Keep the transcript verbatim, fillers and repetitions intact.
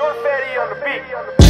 Shortfatty on the beat.